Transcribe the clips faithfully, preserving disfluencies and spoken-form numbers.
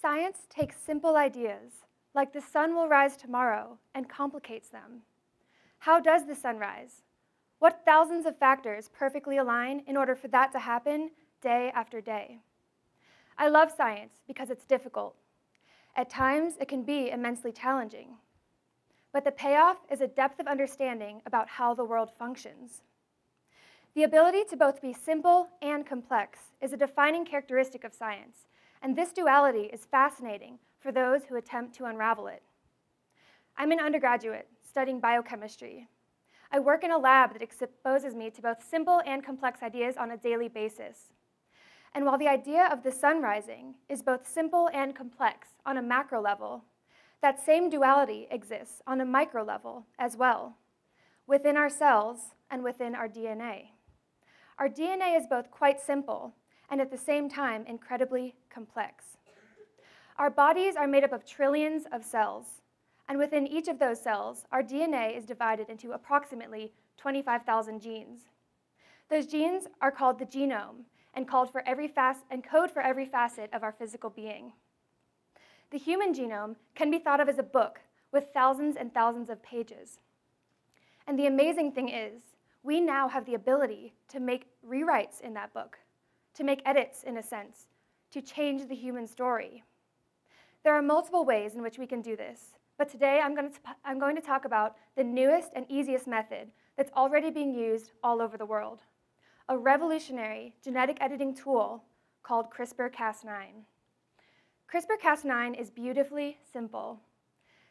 Science takes simple ideas, like the sun will rise tomorrow, and complicates them. How does the sun rise? What thousands of factors perfectly align in order for that to happen day after day? I love science because it's difficult. At times, it can be immensely challenging. But the payoff is a depth of understanding about how the world functions. The ability to both be simple and complex is a defining characteristic of science, and this duality is fascinating for those who attempt to unravel it. I'm an undergraduate studying biochemistry. I work in a lab that exposes me to both simple and complex ideas on a daily basis. And while the idea of the sun rising is both simple and complex on a macro level, that same duality exists on a micro level as well, within our cells and within our D N A. Our D N A is both quite simple and at the same time incredibly complex. Our bodies are made up of trillions of cells, and within each of those cells, our D N A is divided into approximately twenty-five thousand genes. Those genes are called the genome and called for every facet and code for every facet of our physical being. The human genome can be thought of as a book with thousands and thousands of pages. And the amazing thing is, we now have the ability to make rewrites in that book, to make edits, in a sense, to change the human story. There are multiple ways in which we can do this, but today I'm going to, I'm going to talk about the newest and easiest method that's already being used all over the world, a revolutionary genetic editing tool called CRISPR Cas nine. CRISPR Cas nine is beautifully simple.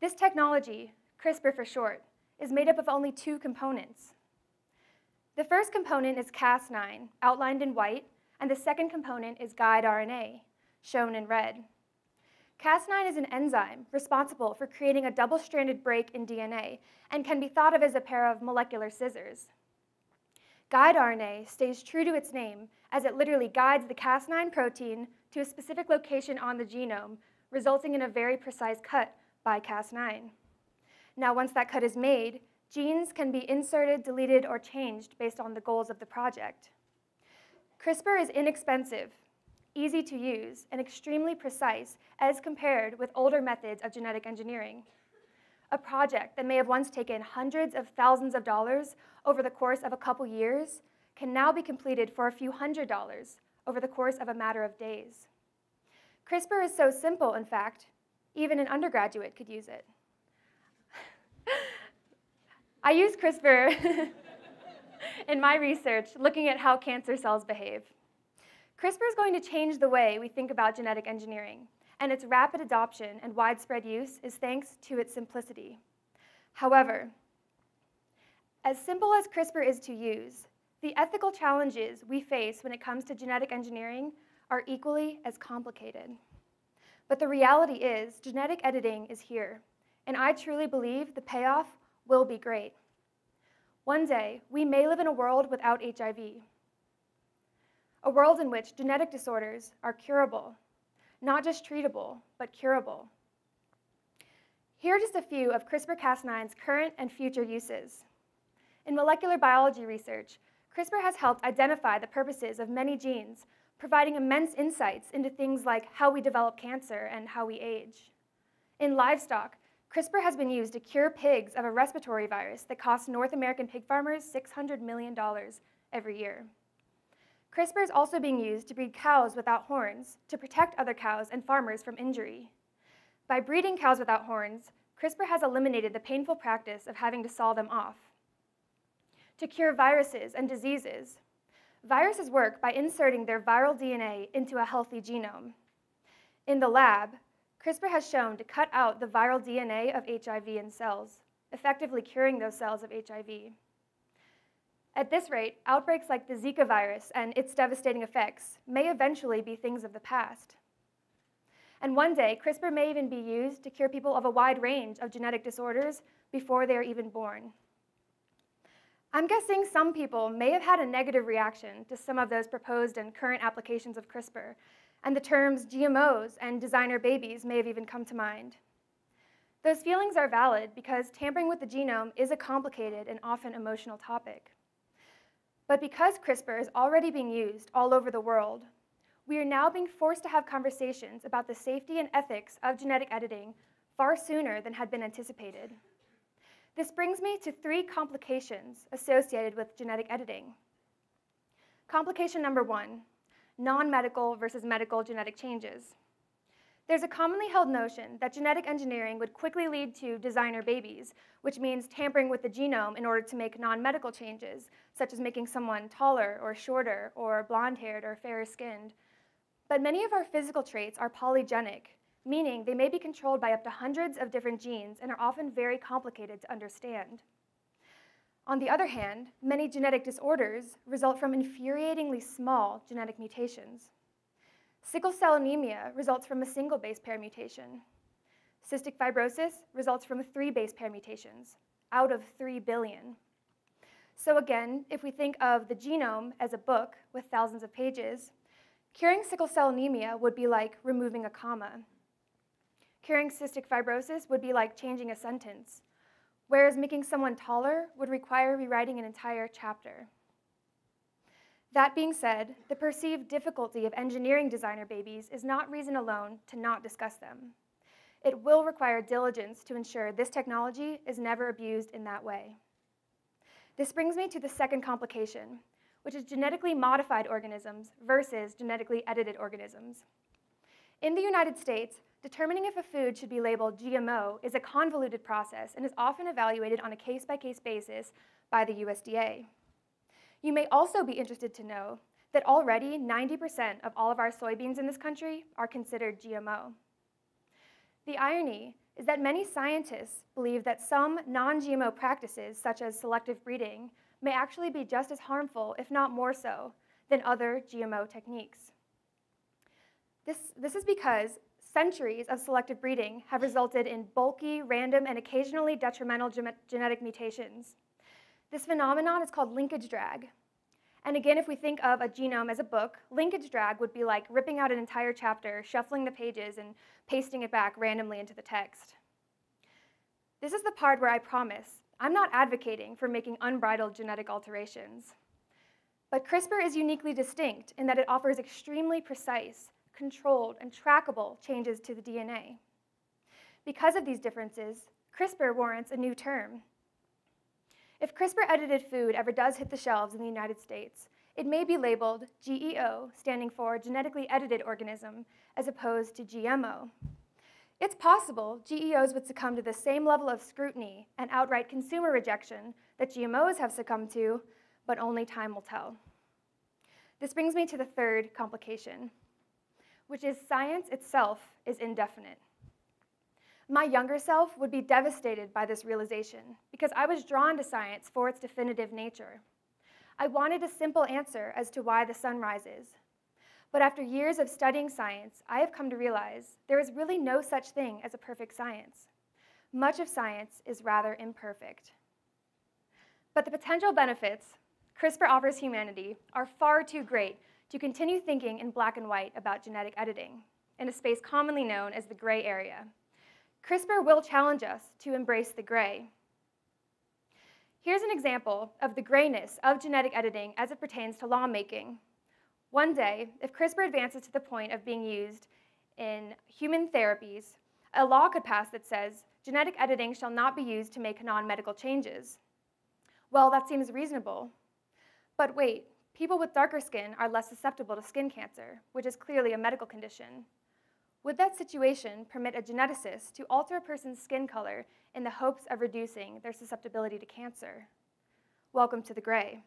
This technology, CRISPR for short, is made up of only two components. The first component is Cas nine, outlined in white, and the second component is guide R N A, shown in red. Cas nine is an enzyme responsible for creating a double-stranded break in D N A and can be thought of as a pair of molecular scissors. Guide R N A stays true to its name as it literally guides the Cas nine protein to a specific location on the genome, resulting in a very precise cut by Cas nine. Now, once that cut is made, genes can be inserted, deleted, or changed based on the goals of the project. CRISPR is inexpensive, easy to use, and extremely precise as compared with older methods of genetic engineering. A project that may have once taken hundreds of thousands of dollars over the course of a couple years can now be completed for a few hundred dollars over the course of a matter of days. CRISPR is so simple, in fact, even an undergraduate could use it. I use CRISPR in my research looking at how cancer cells behave. CRISPR is going to change the way we think about genetic engineering, and its rapid adoption and widespread use is thanks to its simplicity. However, as simple as CRISPR is to use, the ethical challenges we face when it comes to genetic engineering are equally as complicated. But the reality is, genetic editing is here, and I truly believe the payoff will be great. One day, we may live in a world without H I V, a world in which genetic disorders are curable, not just treatable, but curable. Here are just a few of CRISPR Cas nine's current and future uses. In molecular biology research, CRISPR has helped identify the purposes of many genes, providing immense insights into things like how we develop cancer and how we age. In livestock, CRISPR has been used to cure pigs of a respiratory virus that costs North American pig farmers six hundred million dollars every year. CRISPR is also being used to breed cows without horns to protect other cows and farmers from injury. By breeding cows without horns, CRISPR has eliminated the painful practice of having to saw them off. To cure viruses and diseases, viruses work by inserting their viral D N A into a healthy genome. In the lab, CRISPR has shown to cut out the viral D N A of H I V in cells, effectively curing those cells of H I V. At this rate, outbreaks like the Zika virus and its devastating effects may eventually be things of the past. And one day, CRISPR may even be used to cure people of a wide range of genetic disorders before they are even born. I'm guessing some people may have had a negative reaction to some of those proposed and current applications of CRISPR, and the terms G M Os and designer babies may have even come to mind. Those feelings are valid because tampering with the genome is a complicated and often emotional topic. But because CRISPR is already being used all over the world, We are now being forced to have conversations about the safety and ethics of genetic editing far sooner than had been anticipated. This brings me to three complications associated with genetic editing. Complication number one, non-medical versus medical genetic changes. There's a commonly held notion that genetic engineering would quickly lead to designer babies, which means tampering with the genome in order to make non-medical changes, such as making someone taller or shorter or blonde-haired or fairer-skinned. But many of our physical traits are polygenic, meaning they may be controlled by up to hundreds of different genes and are often very complicated to understand. On the other hand, many genetic disorders result from infuriatingly small genetic mutations. Sickle cell anemia results from a single base pair mutation. Cystic fibrosis results from three base pair mutations out of three billion. So again, if we think of the genome as a book with thousands of pages, curing sickle cell anemia would be like removing a comma. Curing cystic fibrosis would be like changing a sentence, whereas making someone taller would require rewriting an entire chapter. That being said, the perceived difficulty of engineering designer babies is not reason alone to not discuss them. It will require diligence to ensure this technology is never abused in that way. This brings me to the second complication, which is genetically modified organisms versus genetically edited organisms. In the United States, determining if a food should be labeled G M O is a convoluted process and is often evaluated on a case-by-case basis by the U S D A. You may also be interested to know that already ninety percent of all of our soybeans in this country are considered G M O. The irony is that many scientists believe that some non-G M O practices, such as selective breeding, may actually be just as harmful, if not more so, than other G M O techniques. This, this is because centuries of selective breeding have resulted in bulky, random, and occasionally detrimental ge- genetic mutations. This phenomenon is called linkage drag. And again, if we think of a genome as a book, linkage drag would be like ripping out an entire chapter, shuffling the pages, and pasting it back randomly into the text. This is the part where I promise I'm not advocating for making unbridled genetic alterations. But CRISPR is uniquely distinct in that it offers extremely precise, controlled, and trackable changes to the D N A. Because of these differences, CRISPR warrants a new term. If CRISPR-edited food ever does hit the shelves in the United States, it may be labeled G E O, standing for genetically edited organism, as opposed to G M O. It's possible G E Os would succumb to the same level of scrutiny and outright consumer rejection that G M Os have succumbed to, but only time will tell. This brings me to the third complication, which is science itself is indefinite. My younger self would be devastated by this realization because I was drawn to science for its definitive nature. I wanted a simple answer as to why the sun rises. But after years of studying science, I have come to realize there is really no such thing as a perfect science. Much of science is rather imperfect. But the potential benefits CRISPR offers humanity are far too great to continue thinking in black and white about genetic editing in a space commonly known as the gray area. CRISPR will challenge us to embrace the gray. Here's an example of the grayness of genetic editing as it pertains to lawmaking. One day, if CRISPR advances to the point of being used in human therapies, a law could pass that says genetic editing shall not be used to make non-medical changes. Well, that seems reasonable. But wait, people with darker skin are less susceptible to skin cancer, which is clearly a medical condition. Would that situation permit a geneticist to alter a person's skin color in the hopes of reducing their susceptibility to cancer? Welcome to the gray.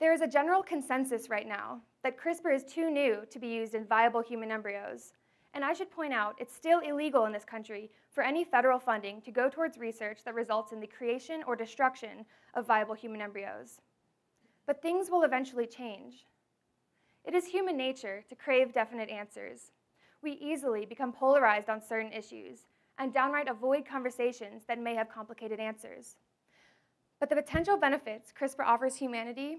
There is a general consensus right now that CRISPR is too new to be used in viable human embryos. And I should point out, it's still illegal in this country for any federal funding to go towards research that results in the creation or destruction of viable human embryos. But things will eventually change. It is human nature to crave definite answers. We easily become polarized on certain issues and downright avoid conversations that may have complicated answers. But the potential benefits CRISPR offers humanity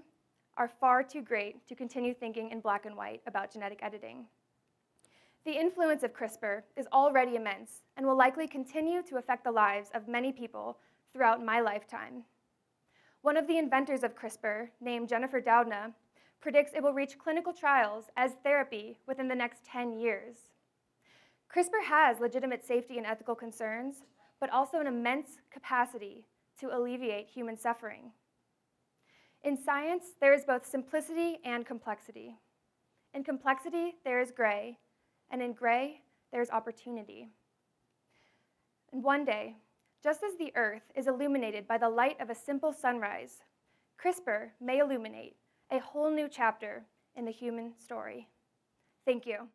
are far too great to continue thinking in black and white about genetic editing. The influence of CRISPR is already immense and will likely continue to affect the lives of many people throughout my lifetime. One of the inventors of CRISPR, named Jennifer Doudna, predicts it will reach clinical trials as therapy within the next ten years. CRISPR has legitimate safety and ethical concerns, but also an immense capacity to alleviate human suffering. In science, there is both simplicity and complexity. In complexity, there is gray, and in gray, there is opportunity. And one day, just as the Earth is illuminated by the light of a simple sunrise, CRISPR may illuminate a whole new chapter in the human story. Thank you.